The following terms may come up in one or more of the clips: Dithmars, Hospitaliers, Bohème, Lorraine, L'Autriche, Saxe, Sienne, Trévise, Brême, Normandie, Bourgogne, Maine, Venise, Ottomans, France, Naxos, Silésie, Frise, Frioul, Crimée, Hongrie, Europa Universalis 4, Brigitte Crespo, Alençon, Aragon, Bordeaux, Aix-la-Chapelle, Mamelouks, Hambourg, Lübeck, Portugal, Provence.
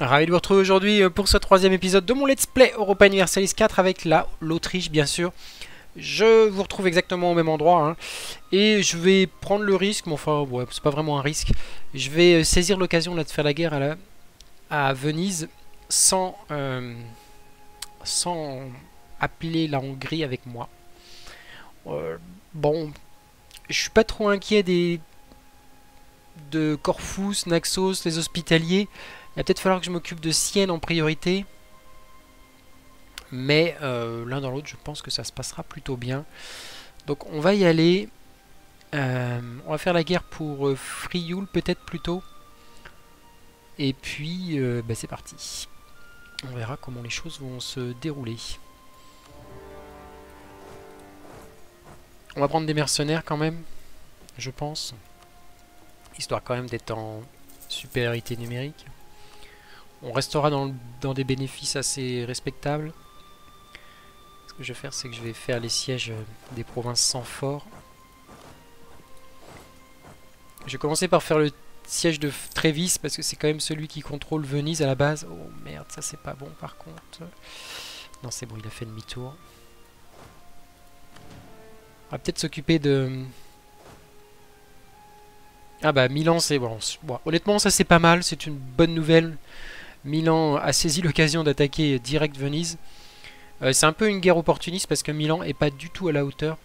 Ravi de vous retrouver aujourd'hui pour ce troisième épisode de mon Let's Play Europa Universalis 4 avec l'Autriche bien sûr. Je vous retrouve exactement au même endroit hein, et je vais prendre le risque, mais enfin ouais, c'est pas vraiment un risque. Je vais saisir l'occasion là de faire la guerre à Venise sans appeler la Hongrie avec moi. Bon, je suis pas trop inquiet de Corfou, Naxos, les Hospitaliers. Il va peut-être falloir que je m'occupe de Sienne en priorité. Mais l'un dans l'autre, je pense que ça se passera plutôt bien. Donc on va y aller. On va faire la guerre pour Frioul peut-être plutôt. Et puis, bah, c'est parti. On verra comment les choses vont se dérouler. On va prendre des mercenaires quand même, je pense. Histoire quand même d'être en supériorité numérique. On restera dans des bénéfices assez respectables. Ce que je vais faire, c'est que je vais faire les sièges des provinces sans fort. Je vais commencer par faire le siège de Trévise, parce que c'est quand même celui qui contrôle Venise à la base. Oh merde, ça c'est pas bon par contre. Non, c'est bon, il a fait demi-tour. On va peut-être s'occuper de... Ah bah Milan, c'est... Bon, honnêtement, ça c'est pas mal, c'est une bonne nouvelle. Milan a saisi l'occasion d'attaquer direct Venise. C'est un peu une guerre opportuniste parce que Milan est pas du tout à la hauteur.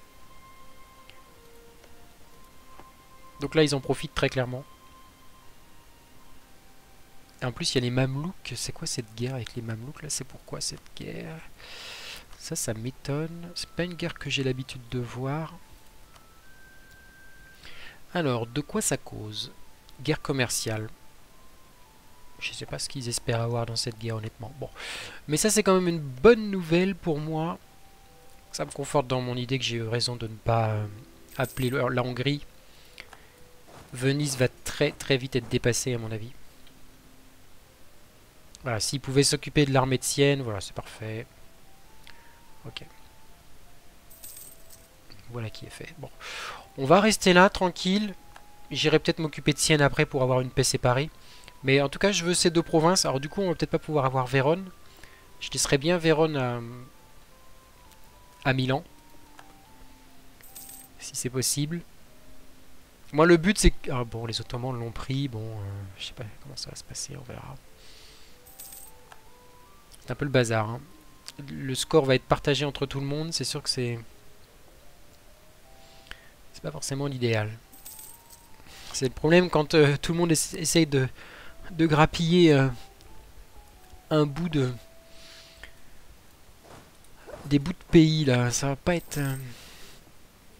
Donc là, ils en profitent très clairement. Et en plus, il y a les Mamelouks. C'est quoi cette guerre avec les Mamelouks là? C'est pourquoi cette guerre? Ça, ça m'étonne. C'est pas une guerre que j'ai l'habitude de voir. Alors, de quoi ça cause? Guerre commerciale. Je sais pas ce qu'ils espèrent avoir dans cette guerre, honnêtement. Bon, mais ça c'est quand même une bonne nouvelle pour moi. Ça me conforte dans mon idée que j'ai eu raison de ne pas appeler la Hongrie. Venise va très très vite être dépassée à mon avis. Voilà, s'ils pouvaient s'occuper de l'armée de Sienne, voilà, c'est parfait. Ok. Voilà qui est fait. Bon, on va rester là, tranquille. J'irai peut-être m'occuper de Sienne après pour avoir une paix séparée. Mais en tout cas, je veux ces deux provinces. Alors du coup, on va peut-être pas pouvoir avoir Vérone. Je laisserai bien Vérone à Milan. Si c'est possible. Moi, le but, c'est que... Ah bon, les Ottomans l'ont pris. Bon, je sais pas comment ça va se passer. On verra. C'est un peu le bazar. Hein. Le score va être partagé entre tout le monde. C'est sûr que c'est... C'est pas forcément l'idéal. C'est le problème quand tout le monde essaye de grappiller un bout de... Des bouts de pays, là. Ça va pas être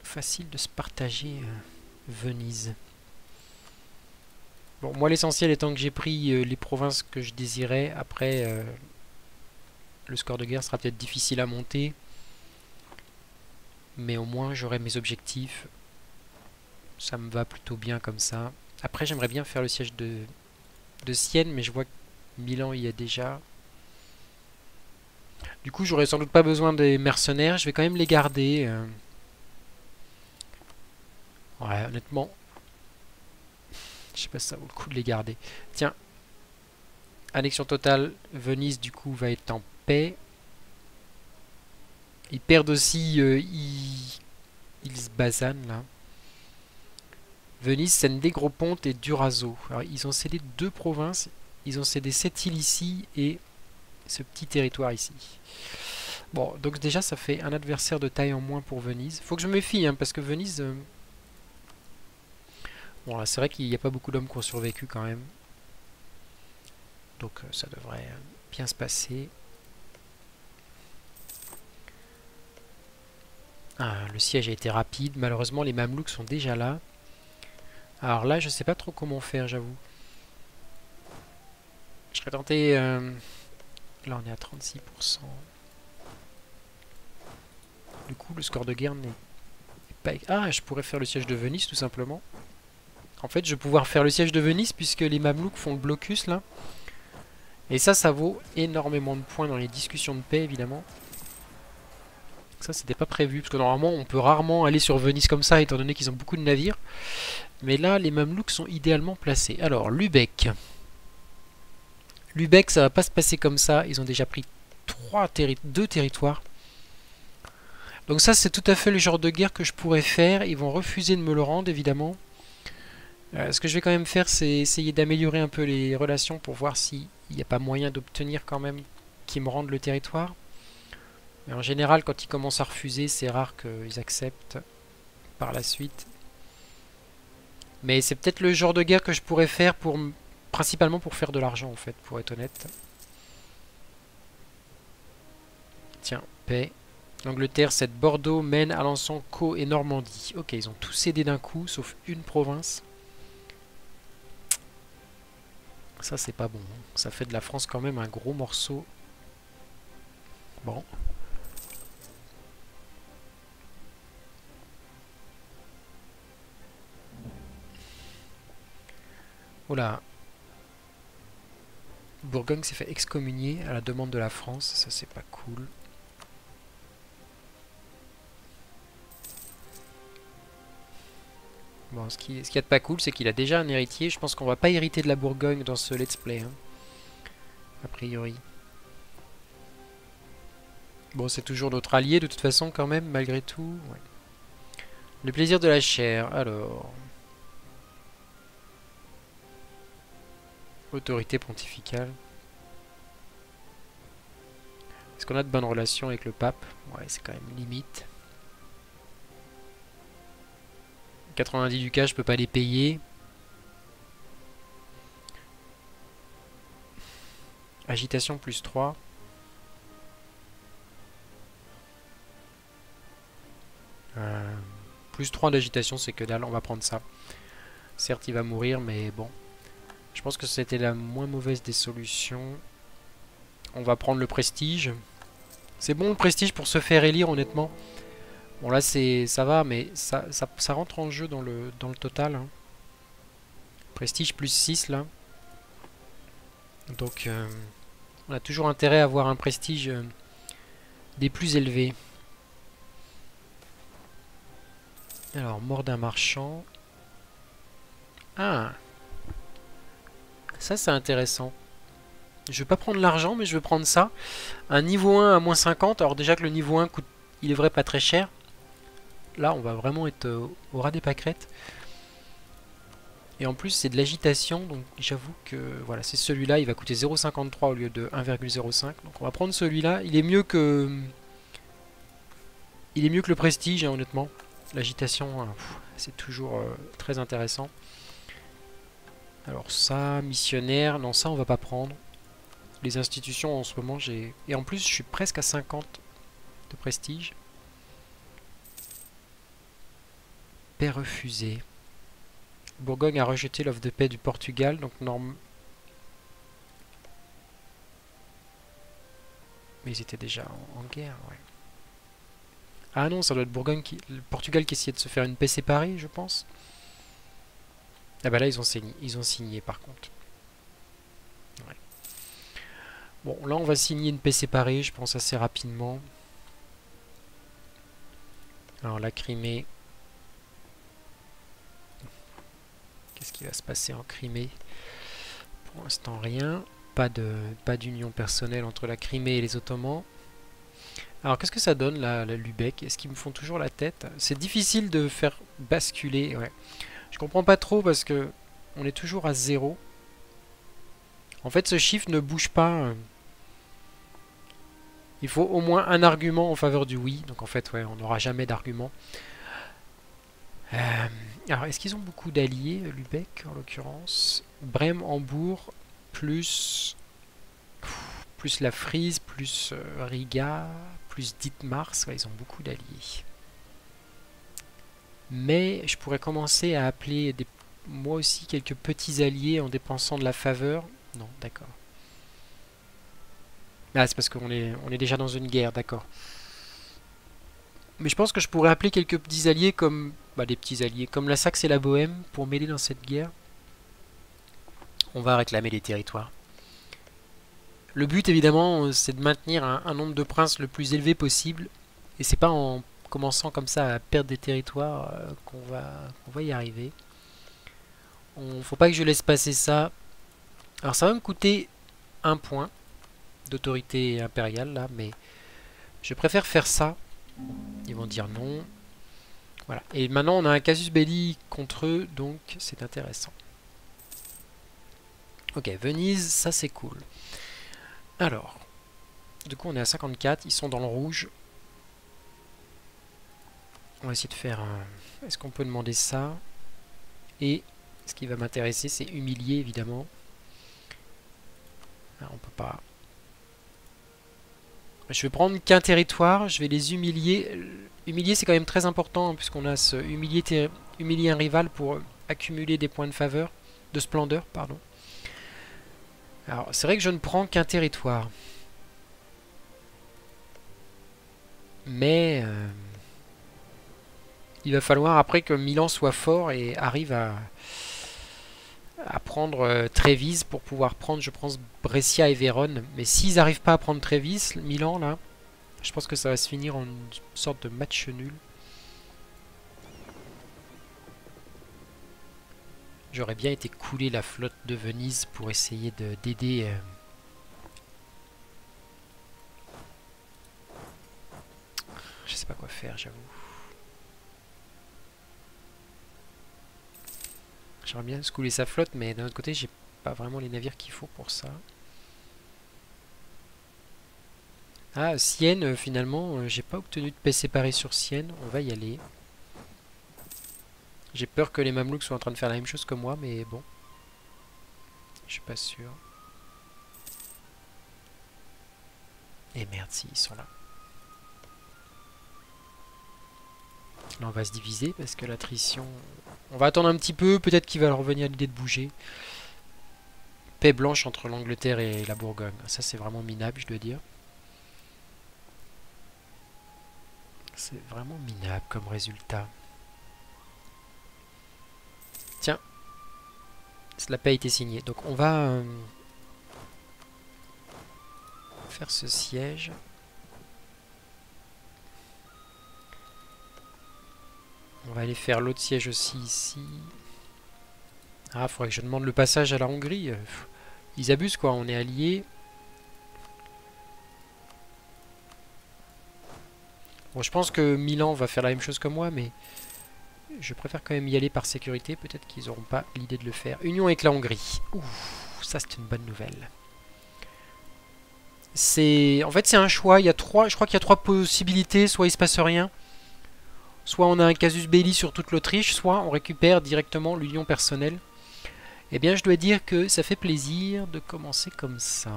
facile de se partager Venise. Bon, moi, l'essentiel étant que j'ai pris les provinces que je désirais. Après, le score de guerre sera peut-être difficile à monter. Mais au moins, j'aurai mes objectifs. Ça me va plutôt bien comme ça. Après, j'aimerais bien faire le siège de Sienne, mais je vois que Milan y est déjà. Du coup, j'aurais sans doute pas besoin des mercenaires. Je vais quand même les garder. Ouais, honnêtement. Je sais pas si ça vaut le coup de les garder. Tiens. Annexion totale. Venise, du coup, va être en paix. Ils perdent aussi... Ils se basanent, là. Venise, Sienne des Gros-Pontes et Durazzo. Alors, ils ont cédé deux provinces. Ils ont cédé cette île ici et ce petit territoire ici. Bon, donc déjà, ça fait un adversaire de taille en moins pour Venise. Faut que je me méfie, hein, parce que Venise... Bon, là, c'est vrai qu'il n'y a pas beaucoup d'hommes qui ont survécu, quand même. Donc, ça devrait bien se passer. Ah, le siège a été rapide. Malheureusement, les Mamelouks sont déjà là. Alors là, je sais pas trop comment faire, j'avoue. Je serais tenté... Là, on est à 36%. Du coup, le score de guerre n'est pas... Ah, je pourrais faire le siège de Venise, tout simplement. En fait, je vais pouvoir faire le siège de Venise, puisque les Mamelouks font le blocus, là. Et ça, ça vaut énormément de points dans les discussions de paix, évidemment. Ça, c'était pas prévu, parce que normalement, on peut rarement aller sur Venise comme ça, étant donné qu'ils ont beaucoup de navires. Mais là, les Mamelouks sont idéalement placés. Alors, Lübeck. Lübeck, ça va pas se passer comme ça. Ils ont déjà pris deux territoires. Donc ça, c'est tout à fait le genre de guerre que je pourrais faire. Ils vont refuser de me le rendre, évidemment. Ce que je vais quand même faire, c'est essayer d'améliorer un peu les relations pour voir s'il n'y a pas moyen d'obtenir quand même qu'ils me rendent le territoire. Mais en général, quand ils commencent à refuser, c'est rare qu'ils acceptent par la suite. Mais c'est peut-être le genre de guerre que je pourrais faire pour, principalement pour faire de l'argent, en fait, pour être honnête. Tiens, paix. L'Angleterre, c'est Bordeaux, Maine, Alençon, Caux et Normandie. Ok, ils ont tous cédé d'un coup, sauf une province. Ça, c'est pas bon. Ça fait de la France quand même un gros morceau. Bon. Oula. Bourgogne s'est fait excommunier à la demande de la France. Ça, c'est pas cool. Bon, ce qu'il y a de pas cool, c'est qu'il a déjà un héritier. Je pense qu'on va pas hériter de la Bourgogne dans ce let's play, hein. A priori. Bon, c'est toujours notre allié, de toute façon, quand même, malgré tout. Ouais. Le plaisir de la chair, alors. Autorité pontificale. Est-ce qu'on a de bonnes relations avec le pape? Ouais, c'est quand même limite. 90 ducats, je peux pas les payer. Agitation plus 3. Plus 3 d'agitation, c'est que dalle, on va prendre ça. Certes, il va mourir, mais bon. Je pense que c'était la moins mauvaise des solutions. On va prendre le prestige. C'est bon le prestige pour se faire élire, honnêtement. Bon là ça va, mais ça rentre en jeu dans le total, hein. Prestige plus 6 là. Donc on a toujours intérêt à avoir un prestige des plus élevés. Alors mort d'un marchand. Ah. Ça c'est intéressant. Je vais pas prendre l'argent mais je vais prendre ça. Un niveau 1 à moins 50. Alors déjà que le niveau 1 coûte, il est vrai, pas très cher. Là, on va vraiment être au ras des pâquerettes. Et en plus, c'est de l'agitation. Donc, j'avoue que voilà, c'est celui-là. Il va coûter 0,53 au lieu de 1,05. Donc, on va prendre celui-là. Il est mieux que le prestige, hein, honnêtement. L'agitation, hein, c'est toujours très intéressant. Alors ça, missionnaire. Non, ça, on va pas prendre. Les institutions, en ce moment, j'ai... Et en plus, je suis presque à 50 de prestige. Paix refusée. Bourgogne a rejeté l'offre de paix du Portugal, donc mais ils étaient déjà en guerre, ouais. Ah non, ça doit être le Portugal qui essayait de se faire une paix séparée, je pense. Ah bah là, ils ont signé par contre. Ouais. Bon, là, on va signer une paix séparée, je pense, assez rapidement. Alors, la Crimée... Qu'est-ce qui va se passer en Crimée? Pour l'instant, rien. Pas d'union personnelle entre la Crimée et les Ottomans. Alors, qu'est-ce que ça donne, la Lübeck? Est-ce qu'ils me font toujours la tête? C'est difficile de faire basculer. Ouais. Je comprends pas trop parce que on est toujours à 0. En fait, ce chiffre ne bouge pas. Il faut au moins un argument en faveur du oui. Donc, en fait, ouais, on n'aura jamais d'argument. Alors, est-ce qu'ils ont beaucoup d'alliés, Lübeck, en l'occurrence? Brême, Hambourg, plus la Frise, plus Riga, plus Dithmars. Ouais, ils ont beaucoup d'alliés. Mais je pourrais commencer à appeler moi aussi quelques petits alliés en dépensant de la faveur. Non, d'accord. Ah, c'est parce qu'on est déjà dans une guerre, d'accord. Mais je pense que je pourrais appeler quelques petits alliés comme... Bah, des petits alliés, comme la Saxe et la Bohème, pour mêler dans cette guerre. On va réclamer les territoires. Le but, évidemment, c'est de maintenir un nombre de princes le plus élevé possible. Et c'est pas en commençant comme ça à perdre des territoires qu'on va y arriver. Faut pas que je laisse passer ça. Alors ça va me coûter un point d'autorité impériale là, mais je préfère faire ça. Ils vont dire non. Voilà. Et maintenant on a un casus belli contre eux, donc c'est intéressant. Ok, Venise, ça c'est cool. Alors, du coup on est à 54, ils sont dans le rouge. On va essayer de faire un... Est-ce qu'on peut demander ça? Et ce qui va m'intéresser, c'est humilier, évidemment. Ah, on peut pas... Je vais prendre qu'un territoire, je vais les humilier. Humilier, c'est quand même très important, puisqu'on a ce humilier un rival pour accumuler des points de faveur, de splendeur, pardon. Alors, c'est vrai que je ne prends qu'un territoire. Mais... il va falloir après que Milan soit fort et arrive à prendre Trévise pour pouvoir prendre, je pense, Brescia et Vérone. Mais s'ils n'arrivent pas à prendre Trévise, Milan, là, je pense que ça va se finir en une sorte de match nul. J'aurais bien été couler la flotte de Venise pour essayer d'aider... Je sais pas quoi faire, j'avoue. J'aimerais bien scouler sa flotte, mais d'un autre côté, j'ai pas vraiment les navires qu'il faut pour ça. Ah, Sienne, finalement, j'ai pas obtenu de paix séparée sur Sienne. On va y aller. J'ai peur que les Mamelouks soient en train de faire la même chose que moi, mais bon. Je suis pas sûr. Et merde, si, ils sont là. Là, on va se diviser parce que l'attrition... On va attendre un petit peu, peut-être qu'il va leur revenir l'idée de bouger. Paix blanche entre l'Angleterre et la Bourgogne. Ça, c'est vraiment minable, je dois dire. C'est vraiment minable comme résultat. Tiens. La paix a été signée. Donc, on va faire ce siège. On va aller faire l'autre siège aussi ici. Ah, faudrait que je demande le passage à la Hongrie. Ils abusent quoi, on est alliés. Bon, je pense que Milan va faire la même chose que moi, mais je préfère quand même y aller par sécurité. Peut-être qu'ils n'auront pas l'idée de le faire. Union avec la Hongrie. Ouh, ça c'est une bonne nouvelle. C'est... En fait c'est un choix. Il y a trois... Je crois qu'il y a trois possibilités. Soit il se passe rien. Soit on a un casus belli sur toute l'Autriche, soit on récupère directement l'union personnelle. Eh bien, je dois dire que ça fait plaisir de commencer comme ça.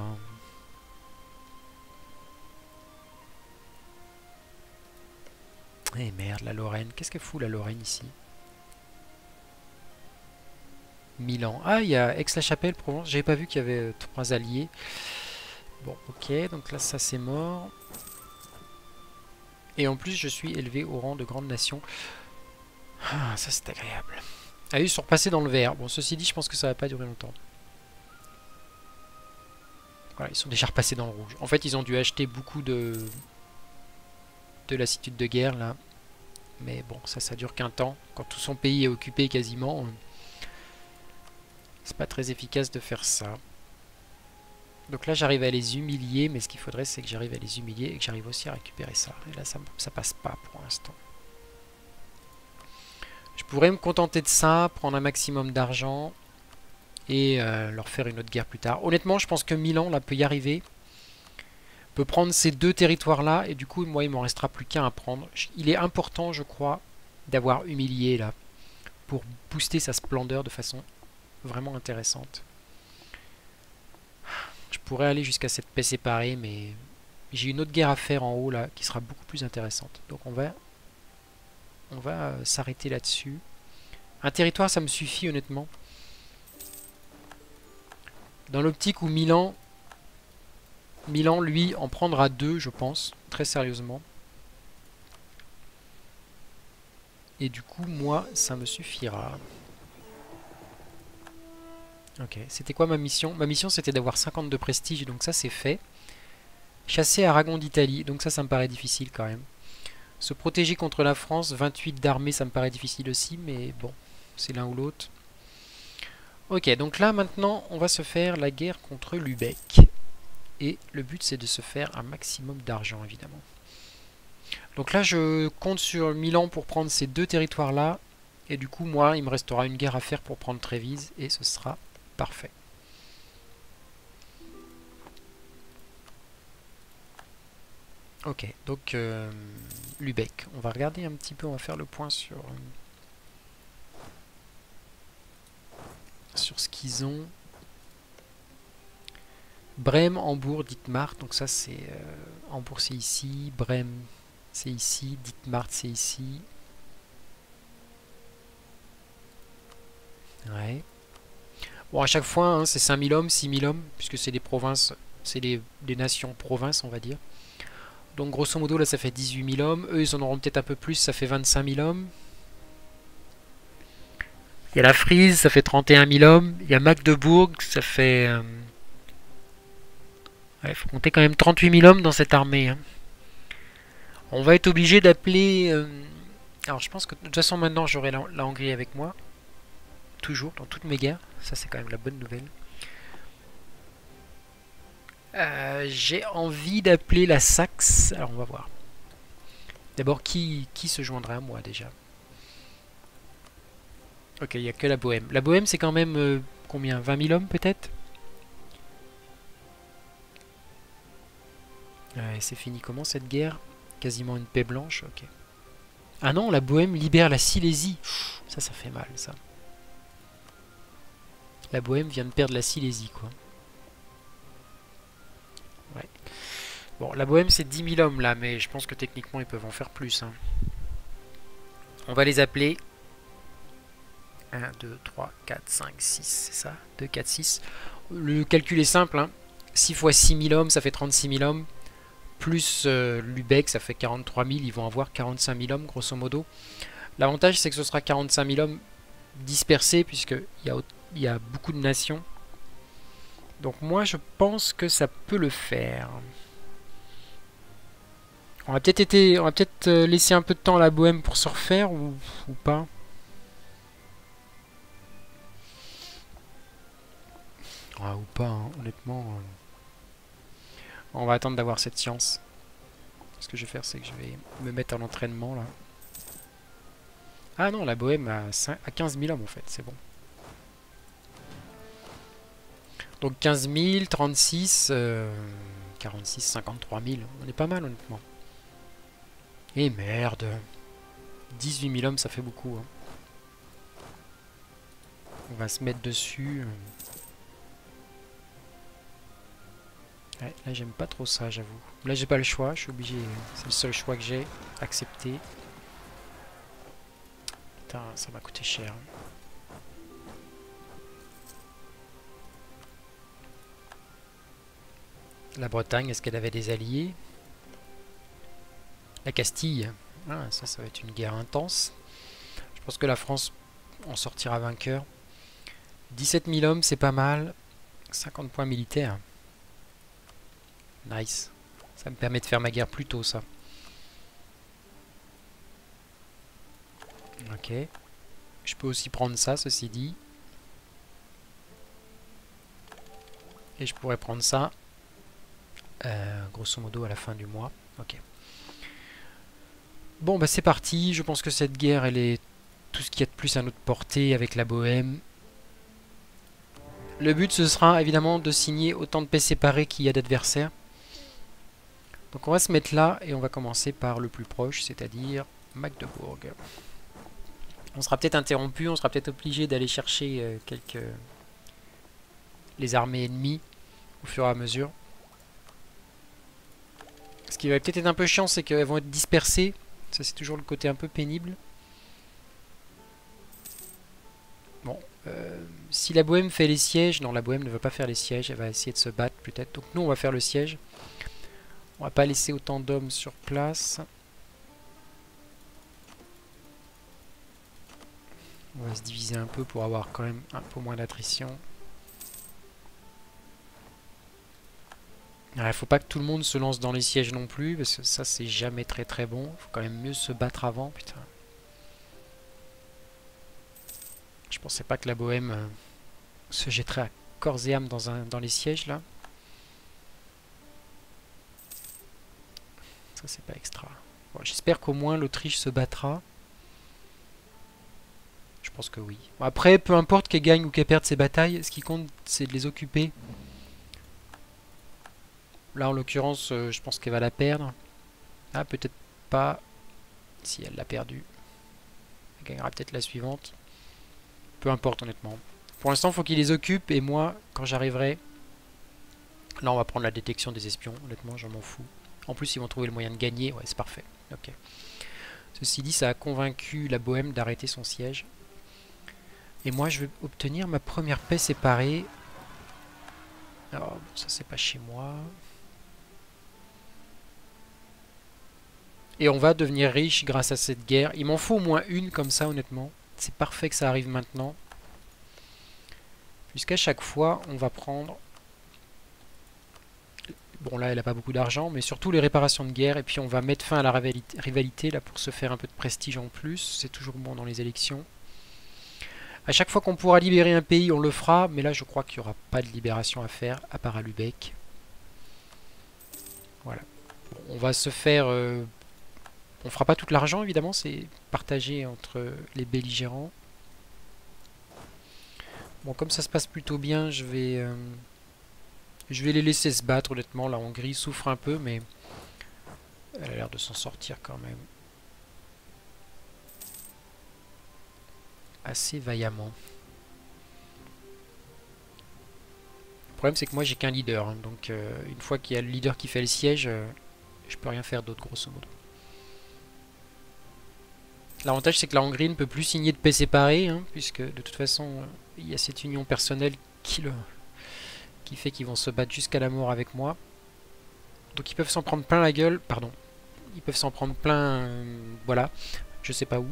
Eh merde, la Lorraine. Qu'est-ce qu'elle fout, la Lorraine, ici? Milan. Ah, il y a Aix-la-Chapelle, Provence. J'avais pas vu qu'il y avait trois alliés. Bon, ok. Donc là, ça, c'est mort. Et en plus, je suis élevé au rang de grande nation. Ah, ça c'est agréable. Ah, ils sont repassés dans le vert. Bon, ceci dit, je pense que ça va pas durer longtemps. Voilà, ils sont déjà repassés dans le rouge. En fait, ils ont dû acheter beaucoup de lassitude de guerre, là. Mais bon, ça dure qu'un temps. Quand tout son pays est occupé quasiment, c'est pas très efficace de faire ça. Donc là, j'arrive à les humilier, mais ce qu'il faudrait, c'est que j'arrive à les humilier et que j'arrive aussi à récupérer ça. Et là, ça passe pas pour l'instant. Je pourrais me contenter de ça, prendre un maximum d'argent et leur faire une autre guerre plus tard. Honnêtement, je pense que Milan, là, peut y arriver. Peut prendre ces deux territoires-là et du coup, moi, il m'en restera plus qu'un à prendre. Il est important, je crois, d'avoir humilié, là, pour booster sa splendeur de façon vraiment intéressante. Je pourrais aller jusqu'à cette paix séparée, mais j'ai une autre guerre à faire en haut là qui sera beaucoup plus intéressante. Donc on va s'arrêter là-dessus. Un territoire, ça me suffit honnêtement. Dans l'optique où Milan lui en prendra deux, je pense, très sérieusement. Et du coup, moi, ça me suffira. Ok, c'était quoi ma mission? Ma mission c'était d'avoir 50 de prestige, donc ça c'est fait. Chasser Aragon d'Italie, donc ça me paraît difficile quand même. Se protéger contre la France, 28 d'armée, ça me paraît difficile aussi, mais bon, c'est l'un ou l'autre. Ok, donc là maintenant on va se faire la guerre contre Lübeck. et le but c'est de se faire un maximum d'argent évidemment. Donc là je compte sur Milan pour prendre ces deux territoires là, et du coup moi il me restera une guerre à faire pour prendre Trévise et ce sera parfait. Ok, donc Lübeck, on va regarder un petit peu, on va faire le point sur, sur ce qu'ils ont. Brême, Hambourg, Dithmars, donc ça c'est Hambourg c'est ici, Brême c'est ici, Dithmars c'est ici. Ouais. Bon à chaque fois hein, c'est 5000 hommes, 6000 hommes, puisque c'est des provinces, c'est des nations provinces on va dire. Donc grosso modo là ça fait 18 000 hommes, eux ils en auront peut-être un peu plus, ça fait 25 000 hommes. Il y a la Frise, ça fait 31 000 hommes, il y a Magdebourg, ça fait... Ouais, faut compter quand même 38 000 hommes dans cette armée. Hein. On va être obligé d'appeler... Alors je pense que de toute façon maintenant j'aurai la Hongrie avec moi, toujours, dans toutes mes guerres, ça c'est quand même la bonne nouvelle. J'ai envie d'appeler la Saxe. Alors on va voir. D'abord qui se joindrait à moi déjà. Ok, il n'y a que la Bohème. La Bohème c'est quand même combien, 20 000 hommes peut-être. Ouais, c'est fini comment cette guerre? Quasiment une paix blanche, ok. Ah non, la Bohème libère la Silésie. Pff, ça fait mal ça. La Bohème vient de perdre la Silésie quoi. Ouais. Bon, la Bohème c'est 10 000 hommes là, mais je pense que techniquement ils peuvent en faire plus. Hein. On va les appeler 1, 2, 3, 4, 5, 6, c'est ça 2, 4, 6. Le calcul est simple, hein. 6 fois 6 000 hommes ça fait 36 000 hommes, plus Lübeck ça fait 43 000, ils vont avoir 45 000 hommes grosso modo. L'avantage c'est que ce sera 45 000 hommes dispersés puisqu'il y a beaucoup de nations. Donc moi je pense que ça peut le faire. On va peut-être laisser un peu de temps à la Bohème pour se refaire ou pas. Ah, ou pas, hein, honnêtement. On va attendre d'avoir cette science. Ce que je vais faire c'est que je vais me mettre à l'entraînement là. Ah non, la Bohème a 15 000 hommes en fait, c'est bon. Donc 15 000, 36, 46, 53 000. On est pas mal honnêtement. Et merde. 18 000 hommes, ça fait beaucoup. Hein. On va se mettre dessus. Ouais, là j'aime pas trop ça, j'avoue. Là j'ai pas le choix, je suis obligé. C'est le seul choix que j'ai. Accepté. Putain, ça m'a coûté cher. La Bretagne, est-ce qu'elle avait des alliés? La Castille, ah, ça va être une guerre intense. Je pense que la France en sortira vainqueur. 17 000 hommes, c'est pas mal. 50 points militaires. Nice. Ça me permet de faire ma guerre plus tôt, ça. Ok. Je peux aussi prendre ça, ceci dit. Et je pourrais prendre ça. Grosso modo à la fin du mois. Ok. Bon bah c'est parti. Je pense que cette guerre elle est tout ce qu'il y a de plus à notre portée avec la Bohème. Le but ce sera évidemment de signer autant de paix séparées qu'il y a d'adversaires. Donc on va se mettre là et on va commencer par le plus proche, c'est-à-dire Magdebourg. On sera peut-être interrompu, on sera peut-être obligé d'aller chercher les armées ennemies au fur et à mesure. Ce qui va peut-être être un peu chiant, c'est qu'elles vont être dispersées. Ça, c'est toujours le côté un peu pénible. Bon. Si la Bohème fait les sièges... Non, la Bohème ne va pas faire les sièges. Elle va essayer de se battre, peut-être. Donc, nous, on va faire le siège. On va pas laisser autant d'hommes sur place. On va se diviser un peu pour avoir quand même un peu moins d'attrition. Il ne faut pas que tout le monde se lance dans les sièges non plus, parce que ça c'est jamais très très bon. Il faut quand même mieux se battre avant, putain. Je pensais pas que la Bohème se jetterait à corps et âme dans les sièges là. Ça, c'est pas extra. Bon, j'espère qu'au moins l'Autriche se battra. Je pense que oui. Bon, après, peu importe qu'elle gagne ou qu'elle perde ses batailles, ce qui compte, c'est de les occuper. Là, en l'occurrence, je pense qu'elle va la perdre. Ah, peut-être pas. Si elle l'a perdue, elle gagnera peut-être la suivante. Peu importe, honnêtement. Pour l'instant, il faut qu'il les occupe. Et moi, quand j'arriverai... Là, on va prendre la détection des espions. Honnêtement, je m'en fous. En plus, ils vont trouver le moyen de gagner. Ouais, c'est parfait. Ok. Ceci dit, ça a convaincu la Bohème d'arrêter son siège. Et moi, je vais obtenir ma première paix séparée. Alors, bon, ça, c'est pas chez moi. Et on va devenir riche grâce à cette guerre. Il m'en faut au moins une comme ça, honnêtement. C'est parfait que ça arrive maintenant. Puisqu'à chaque fois, on va prendre... Bon, là, elle n'a pas beaucoup d'argent, mais surtout les réparations de guerre. Et puis, on va mettre fin à la rivalité, là, pour se faire un peu de prestige en plus. C'est toujours bon dans les élections. À chaque fois qu'on pourra libérer un pays, on le fera. Mais là, je crois qu'il n'y aura pas de libération à faire, à part à Lübeck. Voilà. Bon, on va se faire... On fera pas tout l'argent, évidemment, c'est partagé entre les belligérants. Bon, comme ça se passe plutôt bien, je vais les laisser se battre, honnêtement. La Hongrie souffre un peu, mais elle a l'air de s'en sortir quand même. Assez vaillamment. Le problème, c'est que moi, j'ai qu'un leader. Hein, donc, une fois qu'il y a le leader qui fait le siège, je peux rien faire d'autre, grosso modo. L'avantage, c'est que la Hongrie ne peut plus signer de paix séparée, hein, puisque de toute façon, il y a cette union personnelle qui fait qu'ils vont se battre jusqu'à la mort avec moi. Donc ils peuvent s'en prendre plein la gueule, pardon. Ils peuvent s'en prendre plein, voilà, je sais pas où.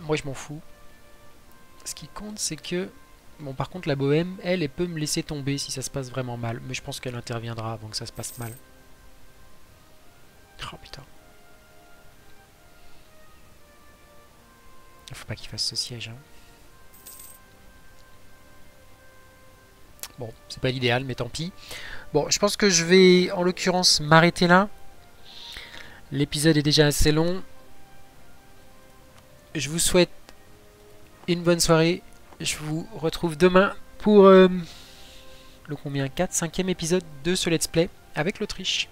Moi, je m'en fous. Ce qui compte, c'est que... Bon, par contre, la Bohème, elle peut me laisser tomber si ça se passe vraiment mal. Mais je pense qu'elle interviendra avant que ça se passe mal. Oh, putain. Faut pas qu'il fasse ce siège. Hein. Bon, c'est pas l'idéal, mais tant pis. Bon, je pense que je vais, en l'occurrence, m'arrêter là. L'épisode est déjà assez long. Je vous souhaite une bonne soirée. Je vous retrouve demain pour le 4, 5e épisode de ce Let's Play avec l'Autriche.